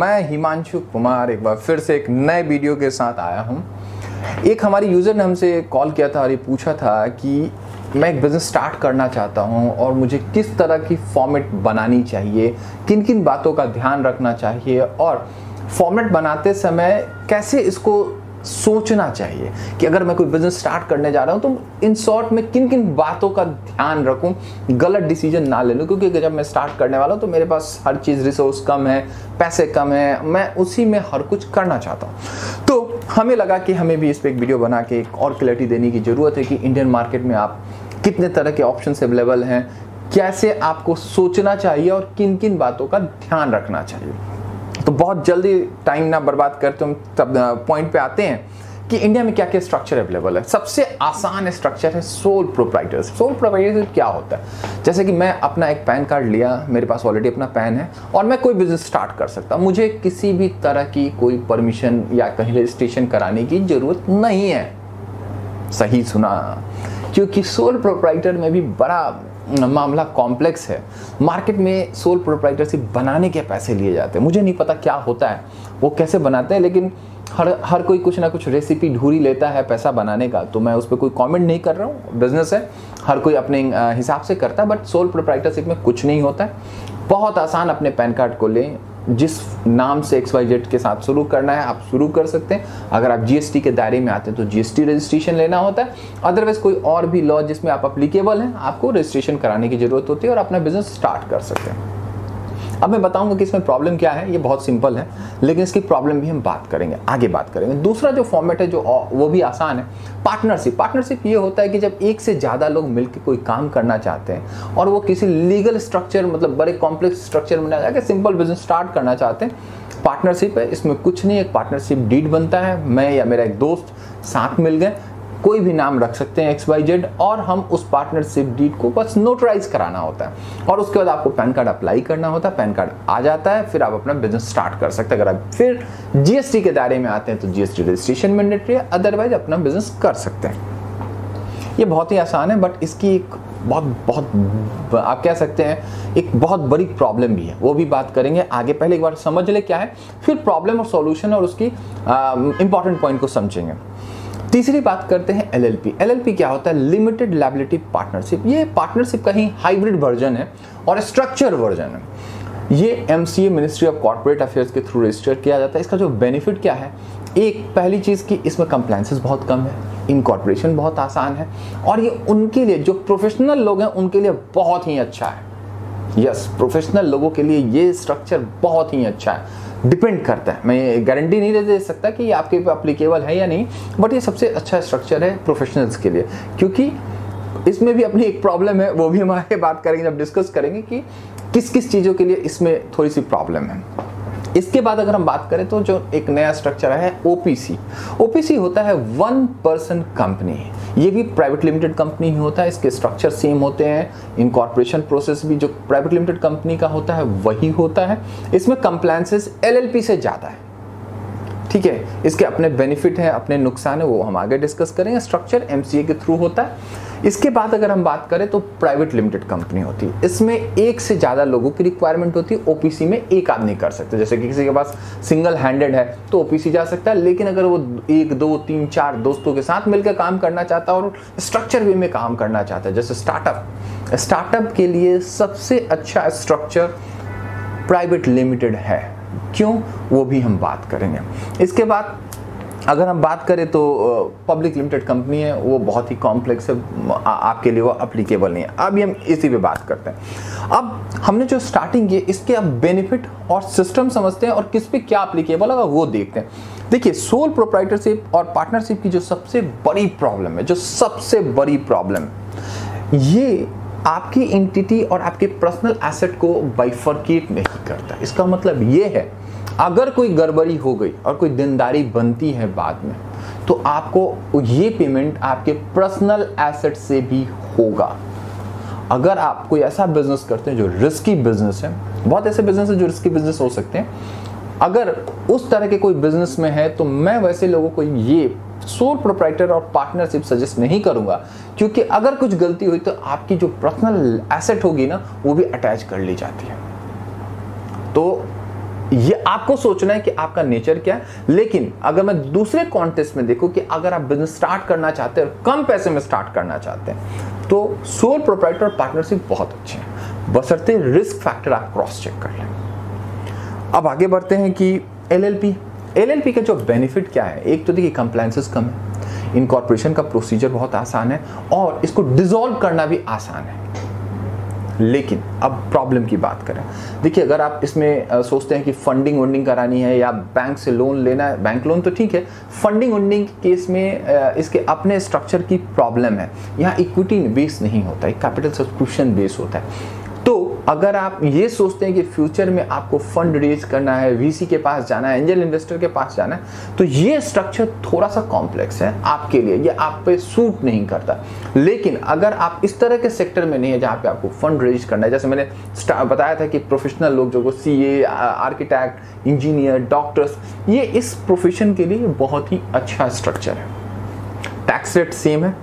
मैं हिमांशु कुमार एक बार फिर से एक नए वीडियो के साथ आया हूं। एक हमारी यूज़र ने हमसे कॉल किया था और ये पूछा था कि मैं एक बिज़नेस स्टार्ट करना चाहता हूं और मुझे किस तरह की फॉर्मेट बनानी चाहिए, किन किन बातों का ध्यान रखना चाहिए और फॉर्मेट बनाते समय कैसे इसको सोचना चाहिए कि अगर मैं कोई बिजनेस स्टार्ट करने जा रहा हूँ तो इन शॉर्ट में किन किन बातों का ध्यान रखूँ, गलत डिसीजन ना ले लूँ। क्योंकि जब मैं स्टार्ट करने वाला हूँ तो मेरे पास हर चीज़ रिसोर्स कम है, पैसे कम है, मैं उसी में हर कुछ करना चाहता हूँ। तो हमें लगा कि हमें भी इस पर एक वीडियो बना के एक और क्लैरिटी देने की ज़रूरत है कि इंडियन मार्केट में आप कितने तरह के ऑप्शंस अवेलेबल हैं, कैसे आपको सोचना चाहिए और किन किन बातों का ध्यान रखना चाहिए। तो बहुत जल्दी टाइम ना बर्बाद करते हम तब पॉइंट पे आते हैं कि इंडिया में क्या क्या स्ट्रक्चर अवेलेबल है। सबसे आसान स्ट्रक्चर है सोल प्रोप्राइटर। सोल प्रोप्राइटर क्या होता है? जैसे कि मैं अपना एक पैन कार्ड लिया, मेरे पास ऑलरेडी अपना पैन है और मैं कोई बिजनेस स्टार्ट कर सकता हूँ। मुझे किसी भी तरह की कोई परमिशन या कहीं रजिस्ट्रेशन कराने की जरूरत नहीं है। सही सुना, क्योंकि सोल प्रोप्राइटर में भी बड़ा मामला कॉम्प्लेक्स है। मार्केट में सोल प्रोप्राइटरशिप बनाने के पैसे लिए जाते हैं। मुझे नहीं पता क्या होता है, वो कैसे बनाते हैं, लेकिन हर कोई कुछ ना कुछ रेसिपी ढूंढ लेता है पैसा बनाने का। तो मैं उस पर कोई कमेंट नहीं कर रहा हूँ, बिजनेस है, हर कोई अपने हिसाब से करता है। बट सोल प्रोप्राइटरशिप में कुछ नहीं होता है। बहुत आसान, अपने पैन कार्ड को लें, जिस नाम से XYZ के साथ शुरू करना है आप शुरू कर सकते हैं। अगर आप GST के दायरे में आते हैं तो GST रजिस्ट्रेशन लेना होता है, अदरवाइज कोई और भी लॉ जिसमें आप अप्लीकेबल हैं आपको रजिस्ट्रेशन कराने की ज़रूरत होती है और अपना बिजनेस स्टार्ट कर सकते हैं। अब मैं बताऊंगा कि इसमें प्रॉब्लम क्या है। ये बहुत सिंपल है, लेकिन इसकी प्रॉब्लम भी हम बात करेंगे, आगे बात करेंगे। दूसरा जो फॉर्मेट है जो वो भी आसान है, पार्टनरशिप। पार्टनरशिप ये होता है कि जब एक से ज़्यादा लोग मिलकर कोई काम करना चाहते हैं और वो किसी लीगल स्ट्रक्चर, मतलब बड़े कॉम्प्लेक्स स्ट्रक्चर में ना जाकर सिंपल बिजनेस स्टार्ट करना चाहते हैं। पार्टनरशिप है, इसमें कुछ नहीं, एक पार्टनरशिप डीड बनता है। मैं या मेरा एक दोस्त साथ मिल गए, कोई भी नाम रख सकते हैं XYZ, और हम उस पार्टनरशिप डीड को बस नोटराइज कराना होता है और उसके बाद आपको पैन कार्ड अप्लाई करना होता है। पैन कार्ड आ जाता है, फिर आप अपना बिजनेस स्टार्ट कर सकते हैं। अगर आप फिर GST के दायरे में आते हैं तो GST रजिस्ट्रेशन मैंडेटरी है, अदरवाइज अपना बिजनेस कर सकते हैं। ये बहुत ही आसान है, बट इसकी एक बहुत आप कह सकते हैं एक बहुत बड़ी प्रॉब्लम भी है, वो भी बात करेंगे आगे। पहले एक बार समझ ले क्या है, फिर प्रॉब्लम और सॉल्यूशन और उसकी इंपॉर्टेंट पॉइंट को समझेंगे। तीसरी बात करते हैं LLP। LLP क्या होता है? Limited liability partnership. ये पार्टनरशिप का ही हाइब्रिड वर्जन है और स्ट्रक्चर वर्जन है। ये MCA ministry of corporate affairs के थ्रू रजिस्टर किया जाता है। इसका जो बेनिफिट क्या है, एक पहली चीज़ कि इसमें कंप्लायंसेस बहुत कम है, इनकॉर्पोरेशन बहुत आसान है और ये उनके लिए जो प्रोफेशनल लोग हैं उनके लिए बहुत ही अच्छा है। यस, प्रोफेशनल लोगों के लिए ये स्ट्रक्चर बहुत ही अच्छा है। डिपेंड करता है, मैं गारंटी नहीं दे सकता कि ये आपके अप्लीकेबल है या नहीं, बट ये सबसे अच्छा स्ट्रक्चर है प्रोफेशनल्स के लिए। क्योंकि इसमें भी अपनी एक प्रॉब्लम है, वो भी हम आगे बात करेंगे जब डिस्कस करेंगे कि किस किस चीज़ों के लिए इसमें थोड़ी सी प्रॉब्लम है। इसके बाद अगर हम बात करें तो जो एक नया स्ट्रक्चर है OPC। OPC होता है वन पर्सन कंपनी। ये भी प्राइवेट लिमिटेड कंपनी ही होता है, इसके स्ट्रक्चर सेम होते हैं। इनकॉर्पोरेशन प्रोसेस भी जो प्राइवेट लिमिटेड कंपनी का होता है वही होता है। इसमें कंप्लायंसेस LLP से ज़्यादा है, ठीक है। इसके अपने बेनिफिट हैं, अपने नुकसान है, वो हम आगे डिस्कस करेंगे। स्ट्रक्चर MCA के थ्रू होता है। इसके बाद अगर हम बात करें तो प्राइवेट लिमिटेड कंपनी होती है। इसमें एक से ज़्यादा लोगों की रिक्वायरमेंट होती है। OPC में एक आदमी कर सकते, जैसे कि किसी के पास सिंगल हैंडेड है तो OPC जा सकता है, लेकिन अगर वो 1, 2, 3, 4 दोस्तों के साथ मिलकर काम करना चाहता है और स्ट्रक्चर वे में काम करना चाहता है, जैसे स्टार्टअप के लिए सबसे अच्छा स्ट्रक्चर प्राइवेट लिमिटेड है। क्यों, वो भी हम बात करेंगे। इसके बाद अगर हम बात करें तो पब्लिक लिमिटेड कंपनी है, वो बहुत ही कॉम्प्लेक्स है, आपके लिए वो अप्लीकेबल नहीं है। अभी हम इसी पे बात करते हैं। अब हमने जो स्टार्टिंग की, इसके अब बेनिफिट और सिस्टम समझते हैं और किस पे क्या अप्लीकेबल होगा वो देखते हैं। देखिए, सोल प्रोप्राइटरशिप और पार्टनरशिप की जो सबसे बड़ी प्रॉब्लम है, ये आपकी एंटिटी और आपके पर्सनल एसेट को बाइफरकेट नहीं करता। इसका मतलब ये है, अगर कोई गड़बड़ी हो गई और कोई देनदारी बनती है बाद में, तो आपको ये पेमेंट आपके पर्सनल एसेट से भी होगा। अगर आप कोई ऐसा बिजनेस करते हैं जो रिस्की बिजनेस है, बहुत ऐसे बिजनेस है जो रिस्की बिजनेस हो सकते हैं, अगर उस तरह के कोई बिजनेस में है तो मैं वैसे लोगों को ये सोल प्रोप्राइटर और पार्टनरशिप सजेस्ट नहीं करूंगा, क्योंकि अगर कुछ गलती हुई तो आपकी जो पर्सनल एसेट होगी ना, वो भी अटैच कर ली जाती है। तो ये आपको सोचना है कि आपका नेचर क्या है। लेकिन अगर मैं दूसरे कॉन्टेक्स्ट में देखूं कि अगर आप बिजनेस स्टार्ट करना चाहते हैं और कम पैसे में स्टार्ट करना चाहते हैं तो सोल प्रोप्राइटर पार्टनरशिप बहुत अच्छे हैं, बशर्ते रिस्क फैक्टर आप क्रॉस चेक कर लें। अब आगे बढ़ते हैं कि एल एल पी का जो बेनिफिट क्या है। एक तो देखिए कंप्लायंसेस कम है, इनकॉर्पोरेशन का प्रोसीजर बहुत आसान है और इसको डिसॉल्व करना भी आसान है। लेकिन अब प्रॉब्लम की बात करें, देखिए अगर आप इसमें सोचते हैं कि फंडिंग वंडिंग करानी है या बैंक से लोन लेना है, बैंक लोन तो ठीक है, फंडिंग वंडिंग केस में इसके अपने स्ट्रक्चर की प्रॉब्लम है। यहाँ इक्विटी बेस नहीं होता है, कैपिटल सब्सक्रिप्शन बेस होता है। तो अगर आप ये सोचते हैं कि फ्यूचर में आपको फंड रेज करना है, वीसी के पास जाना है, एंजल इन्वेस्टर के पास जाना है, तो ये स्ट्रक्चर थोड़ा सा कॉम्प्लेक्स है आपके लिए, ये आप पे सूट नहीं करता। लेकिन अगर आप इस तरह के सेक्टर में नहीं है जहाँ पे आपको फंड रेज करना है, जैसे मैंने बताया था कि प्रोफेशनल लोग जो CA, आर्किटेक्ट, इंजीनियर, डॉक्टर्स, ये इस प्रोफेशन के लिए बहुत ही अच्छा स्ट्रक्चर है। टैक्स रेट सेम है,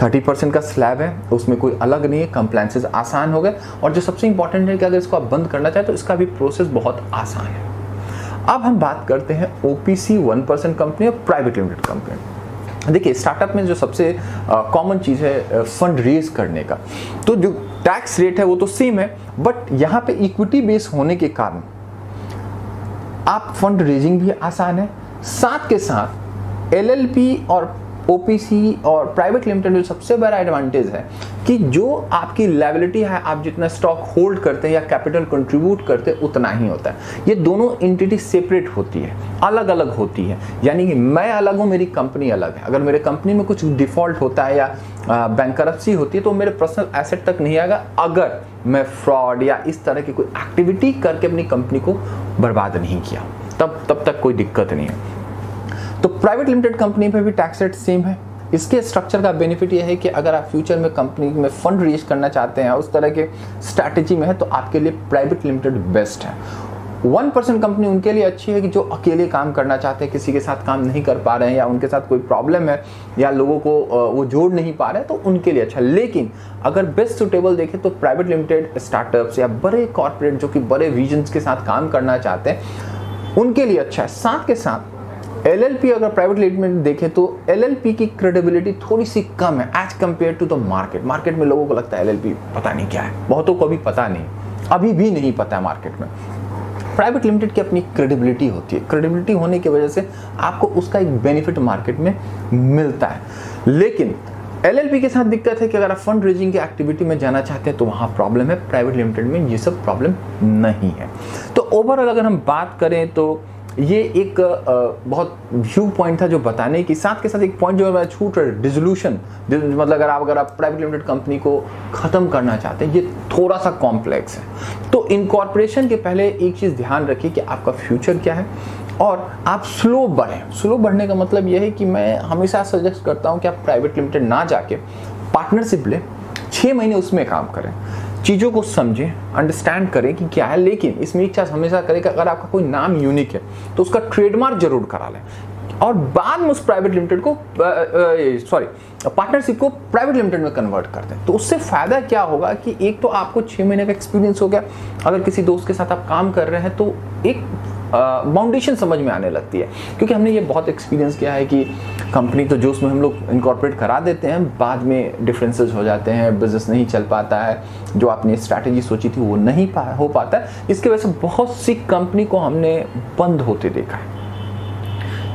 30% का स्लैब है, उसमें कोई अलग नहीं है, कंप्लायंसेस आसान हो गए और जो सबसे इंपॉर्टेंट है कि अगर इसको आप बंद करना चाहें तो इसका भी प्रोसेस बहुत आसान है। अब हम बात करते हैं OPC, वन पर्सन कंपनी और प्राइवेट लिमिटेड कंपनी। देखिए स्टार्टअप में जो सबसे कॉमन चीज़ है फंड रेज करने का, तो जो टैक्स रेट है वो तो सेम है, बट यहाँ पे इक्विटी बेस होने के कारण आप फंड रेजिंग भी आसान है। साथ के साथ LLP और OPC और प्राइवेट लिमिटेड में सबसे बड़ा एडवांटेज है कि जो आपकी लायबिलिटी है, आप जितना स्टॉक होल्ड करते हैं या कैपिटल कंट्रीब्यूट करते हैं उतना ही होता है। ये दोनों एंटिटी सेपरेट होती है, अलग अलग होती है, यानी कि मैं अलग हूँ, मेरी कंपनी अलग है। अगर मेरे कंपनी में कुछ डिफॉल्ट होता है या बैंकरप्सी होती है तो मेरे पर्सनल एसेट तक नहीं आएगा, अगर मैं फ्रॉड या इस तरह की कोई एक्टिविटी करके अपनी कंपनी को बर्बाद नहीं किया तब तक कोई दिक्कत नहीं है। तो प्राइवेट लिमिटेड कंपनी पे भी टैक्स रेट सेम है। इसके स्ट्रक्चर का बेनिफिट यह है कि अगर आप फ्यूचर में कंपनी में फंड रेज करना चाहते हैं और उस तरह के स्ट्रैटेजी में है तो आपके लिए प्राइवेट लिमिटेड बेस्ट है। वन पर्सन कंपनी उनके लिए अच्छी है कि जो अकेले काम करना चाहते हैं, किसी के साथ काम नहीं कर पा रहे हैं या उनके साथ कोई प्रॉब्लम है या लोगों को वो जोड़ नहीं पा रहे हैं, तो उनके लिए अच्छा है। लेकिन अगर बेस्ट सुटेबल देखें तो प्राइवेट लिमिटेड स्टार्टअप्स या बड़े कॉर्पोरेट जो कि बड़े विजन्स के साथ काम करना चाहते हैं उनके लिए अच्छा है। साथ के साथ LLP अगर प्राइवेट लिमिटेड देखें तो LLP की क्रेडिबिलिटी थोड़ी सी कम है as compare to the market में लोगों को लगता है LLP पता नहीं क्या है, बहुतों को भी पता नहीं, अभी भी नहीं पता है मार्केट में। प्राइवेट लिमिटेड की अपनी क्रेडिबिलिटी होती है, क्रेडिबिलिटी होने की वजह से आपको उसका एक बेनिफिट मार्केट में मिलता है। लेकिन LLP के साथ दिक्कत है कि अगर आप फंड रेजिंग की एक्टिविटी में जाना चाहते हैं तो वहाँ प्रॉब्लम है, प्राइवेट लिमिटेड में ये सब प्रॉब्लम नहीं है। तो ओवरऑल अगर हम बात करें तो ये एक बहुत व्यू पॉइंट था जो बताने की। साथ के साथ एक पॉइंट जो मैं छूट रहा है डिसोल्यूशन, मतलब अगर आप प्राइवेट लिमिटेड कंपनी को ख़त्म करना चाहते हैं, ये थोड़ा सा कॉम्प्लेक्स है। तो इनकॉर्पोरेशन के पहले एक चीज़ ध्यान रखिए कि आपका फ्यूचर क्या है और आप स्लो बढ़ें। स्लो बढ़ने का मतलब यह है कि मैं हमेशा सजेस्ट करता हूँ कि आप प्राइवेट लिमिटेड ना जाके पार्टनरशिप लें, 6 महीने उसमें काम करें, चीज़ों को समझें, अंडरस्टैंड करें कि क्या है। लेकिन इसमें एक चीज़ हमेशा करें कि अगर आपका कोई नाम यूनिक है तो उसका ट्रेडमार्क जरूर करा लें और बाद में उस प्राइवेट लिमिटेड को पार्टनरशिप को प्राइवेट लिमिटेड में कन्वर्ट कर दें। तो उससे फ़ायदा क्या होगा कि एक तो आपको 6 महीने का एक्सपीरियंस हो गया, अगर किसी दोस्त के साथ आप काम कर रहे हैं तो एक फाउंडेशन समझ में आने लगती है, क्योंकि हमने ये बहुत एक्सपीरियंस किया है कि कंपनी तो जो उसमें हम लोग इनकॉर्पोरेट करा देते हैं, बाद में डिफरेंसेस हो जाते हैं, बिजनेस नहीं चल पाता है, जो आपने स्ट्रैटेजी सोची थी वो नहीं हो पाता है। इसके वजह से बहुत सी कंपनी को हमने बंद होते देखा है।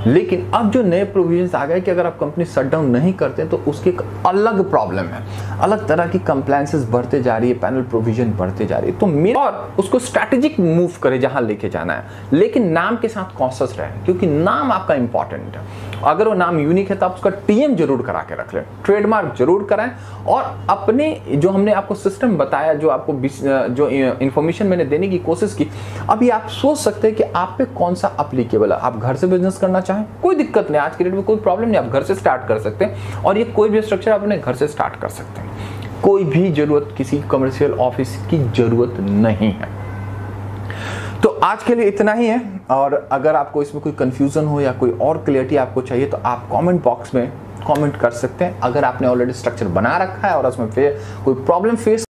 लेकिन अब जो नए प्रोविजंस आ गए कि अगर आप कंपनी शटडाउन नहीं करते तो उसकी एक अलग प्रॉब्लम है, अलग तरह की कंप्लायंसेस बढ़ते जा रही है, पैनल प्रोविजन बढ़ते जा रही है। तो मेरा और उसको स्ट्रैटेजिक मूव करें जहां लेके जाना है, लेकिन नाम के साथ कॉन्शियस रहें क्योंकि नाम आपका इंपॉर्टेंट है। अगर वो नाम यूनिक है तो आप उसका TM जरूर करा के रख लें, ट्रेडमार्क जरूर कराएं और अपने जो हमने आपको सिस्टम बताया, जो आपको जो इन्फॉर्मेशन मैंने देने की कोशिश की, अभी आप सोच सकते हैं कि आप पे कौन सा अप्लीकेबल है। आप घर से बिजनेस करना चाहें कोई दिक्कत नहीं, आज के डेट में कोई प्रॉब्लम नहीं, आप घर से स्टार्ट कर सकते हैं और ये कोई भी स्ट्रक्चर अपने घर से स्टार्ट कर सकते हैं, कोई भी जरूरत किसी कमर्शियल ऑफिस की जरूरत नहीं है। तो आज के लिए इतना ही है और अगर आपको इसमें कोई कन्फ्यूज़न हो या कोई और क्लियरिटी आपको चाहिए तो आप कमेंट बॉक्स में कमेंट कर सकते हैं। अगर आपने ऑलरेडी स्ट्रक्चर बना रखा है और उसमें फिर कोई प्रॉब्लम फेस